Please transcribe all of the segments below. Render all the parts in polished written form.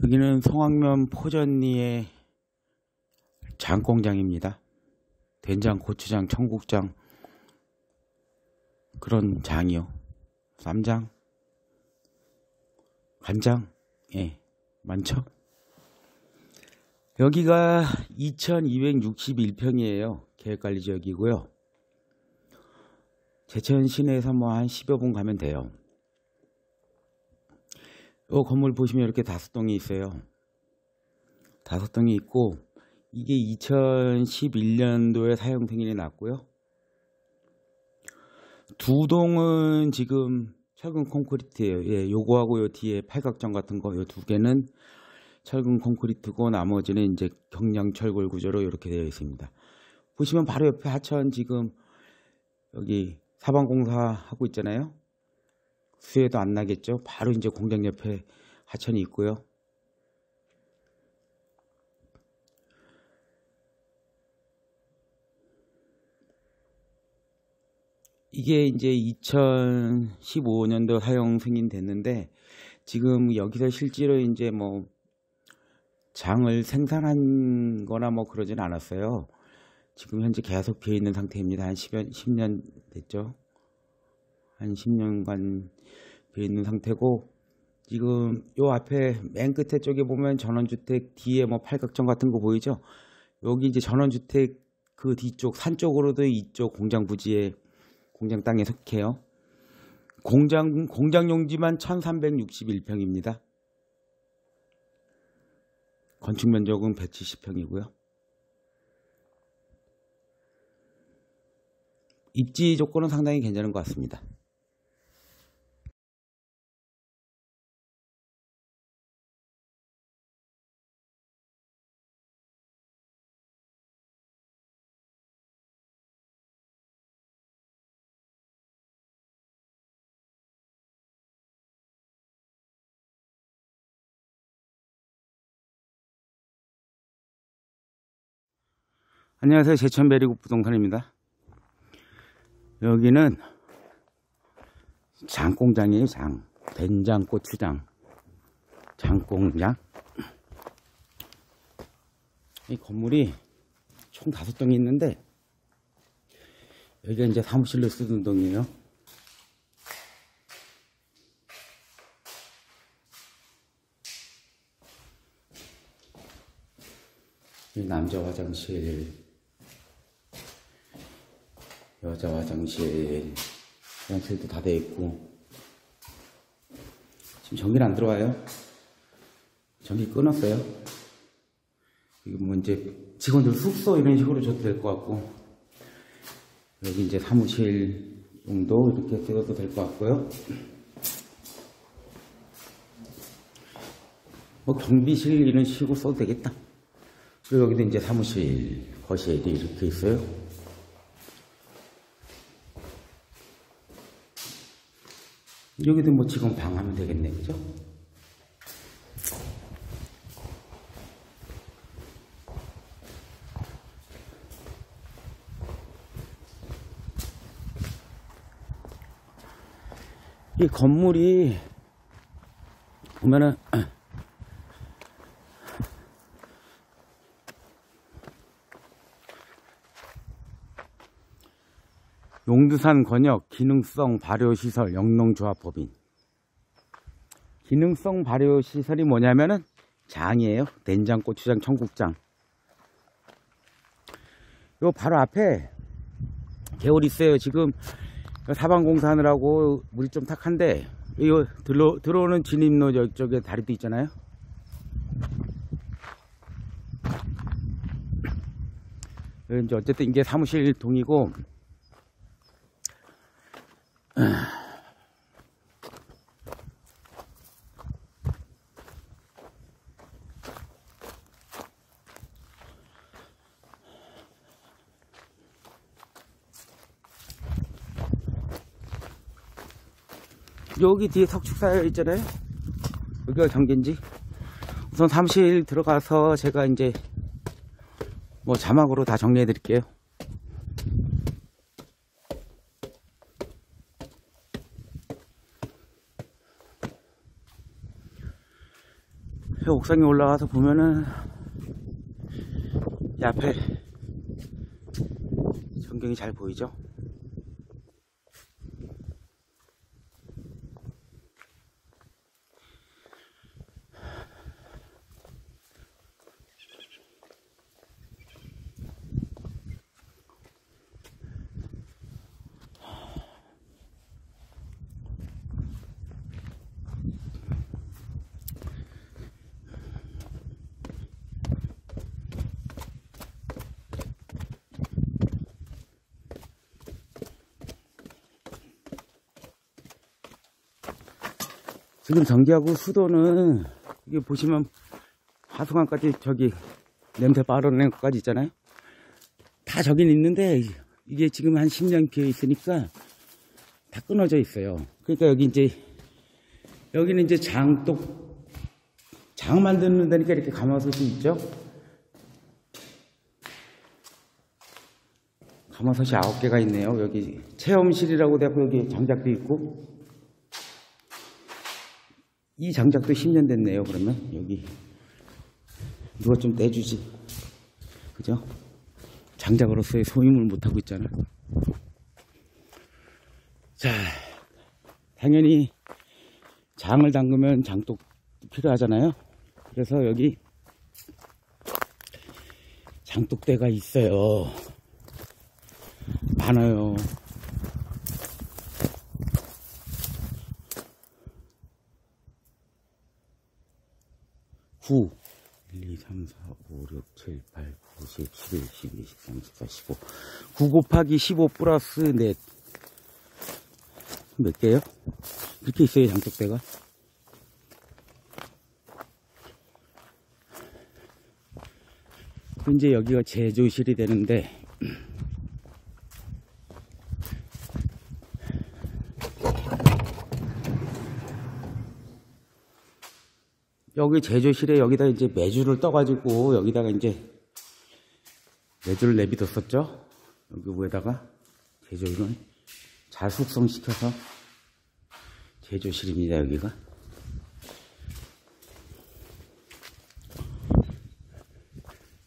여기는 송학면 포전리의 장공장입니다. 된장, 고추장, 청국장 그런 장이요. 쌈장, 간장, 예, 많죠? 여기가 2261평이에요. 계획관리지역이고요. 제천 시내에서 뭐 한 10여 분 가면 돼요. 이 건물 보시면 이렇게 5동이 있어요. 5동이 있고, 이게 2011년도에 사용승인이 났고요. 2동은 지금 철근 콘크리트예요. 예, 요거하고 요 뒤에 팔각정 같은 거, 요 두 개는 철근 콘크리트고, 나머지는 이제 경량 철골 구조로 이렇게 되어 있습니다. 보시면 바로 옆에 하천, 지금 여기 사방공사 하고 있잖아요. 수해도 안 나겠죠. 바로 이제 공장 옆에 하천이 있고요. 이게 이제 2015년도 사용 승인됐는데, 지금 여기서 실제로 이제 뭐 장을 생산한 거나 뭐 그러진 않았어요. 지금 현재 계속 비어 있는 상태입니다. 한 10년 됐죠. 한 10년간 비어 있는 상태고, 지금 요 앞에 맨 끝에 쪽에 보면 전원주택 뒤에 뭐 팔각정 같은 거 보이죠? 여기 이제 전원주택 그 뒤쪽 산 쪽으로도 이쪽 공장 부지에, 공장 땅에 속해요. 공장 용지만 1361평입니다. 건축 면적은 170평이고요. 입지 조건은 상당히 괜찮은 것 같습니다. 안녕하세요. 제천베리굿 부동산입니다. 여기는 장공장이에요. 장, 된장, 고추장, 장공장. 이 건물이 총 5동이 있는데, 여기가 이제 사무실로 쓰던 동이에요. 이 남자 화장실, 여자 화장실, 화장실도 다 돼 있고, 지금 전기는 안 들어와요. 전기 끊었어요. 이거 뭐 이제 직원들 숙소 이런 식으로 줘도 될 것 같고, 여기 이제 사무실 용도 이렇게 써도 될 것 같고요. 뭐 경비실 이런 식으로 써도 되겠다. 그리고 여기도 이제 사무실, 거실이 이렇게 있어요. 여기도 뭐 지금 방 하면 되겠네, 그죠? 이 건물이 보면은 용두산 권역 기능성 발효시설 영농조합법인. 기능성 발효시설이 뭐냐면은 장이에요. 된장, 고추장, 청국장. 요 바로 앞에 개울이 있어요. 지금 사방공사하느라고 물이 좀 탁한데, 요 들어오는 진입로 저쪽에 다리도 있잖아요. 이제 어쨌든 이게 사무실 동이고, 여기 뒤에 석축사에 있잖아요. 여기가 경계인지. 우선 사무실 들어가서 제가 이제 뭐 자막으로 다 정리해 드릴게요. 저 옥상에 올라가서 보면은 이 앞에 전경이 잘 보이죠? 지금 전기하고 수도는 이게 보시면 하수관까지 저기 냄새 빨아내는 것까지 있잖아요. 다 저긴 있는데 이게 지금 한 10년 기어 있으니까 다 끊어져 있어요. 그러니까 여기는 이제 장 만드는 데니까 이렇게 가마솥이 있죠. 가마솥이 9개가 있네요. 여기 체험실이라고 되고 여기 장작도 있고. 이 장작도 10년 됐네요. 그러면 여기 누가 좀 떼주지, 그죠? 장작으로서의 소임을 못하고 있잖아. 자, 당연히 장을 담그면 장독 필요하잖아요. 그래서 여기 장독대가 있어요. 많아요. 구 1, 2, 3, 4, 5, 6, 7, 8, 9, 10, 11, 12, 13, 14, 15 9 곱하기 15 플러스 넷 몇 개요? 이렇게 있어요, 장독대가. 이제 여기가 제조실이 되는데 여기 제조실에 여기다 이제 메주를 떠가지고 여기다가 이제 메주를 내비뒀었죠. 여기 위에다가 제조실은 잘 숙성시켜서 제조실입니다. 여기가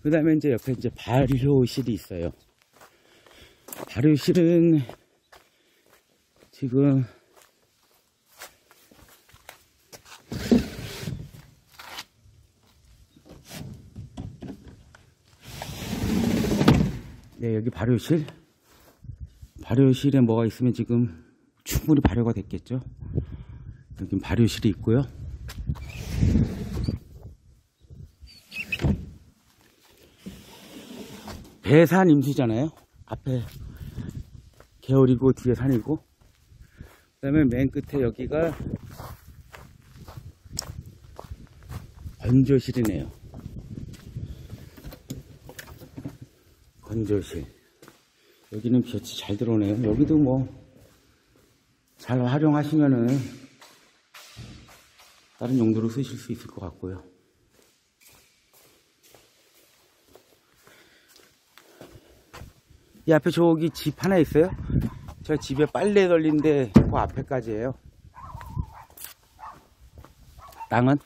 그 다음에 이제 옆에 이제 발효실이 있어요. 발효실은 지금 네, 여기 발효실에 뭐가 있으면 지금 충분히 발효가 됐겠죠. 여기 발효실이 있고요. 배산 임수잖아요. 앞에 개울이고 뒤에 산이고. 그 다음에 맨 끝에 여기가 건조실이네요. 건조실. 여기는 볕이 잘 들어오네요. 여기도 뭐 잘 활용하시면은 다른 용도로 쓰실 수 있을 것 같고요. 이 앞에 저기 집 하나 있어요. 저 집에 빨래 널린데 그 앞에까지예요. 땅은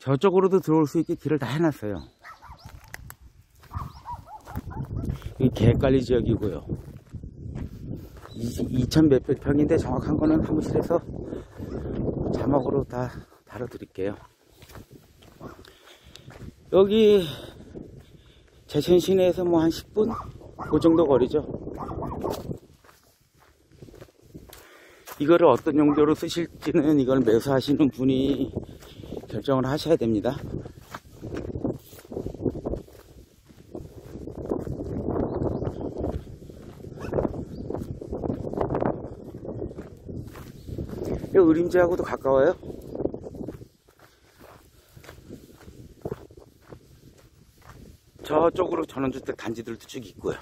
저쪽으로도 들어올 수 있게 길을 다 해놨어요. 이 갯관리 지역이고요. 2,100 평인데 정확한 거는 사무실에서 자막으로 다 달아드릴게요. 여기 제천 시내에서 뭐 한 10분? 그 정도 거리죠. 이거를 어떤 용도로 쓰실지는 이걸 매수하시는 분이 결정을 하셔야 됩니다. 이 의림지하고도 가까워요. 저쪽으로 전원주택 단지들도 쭉 있고요.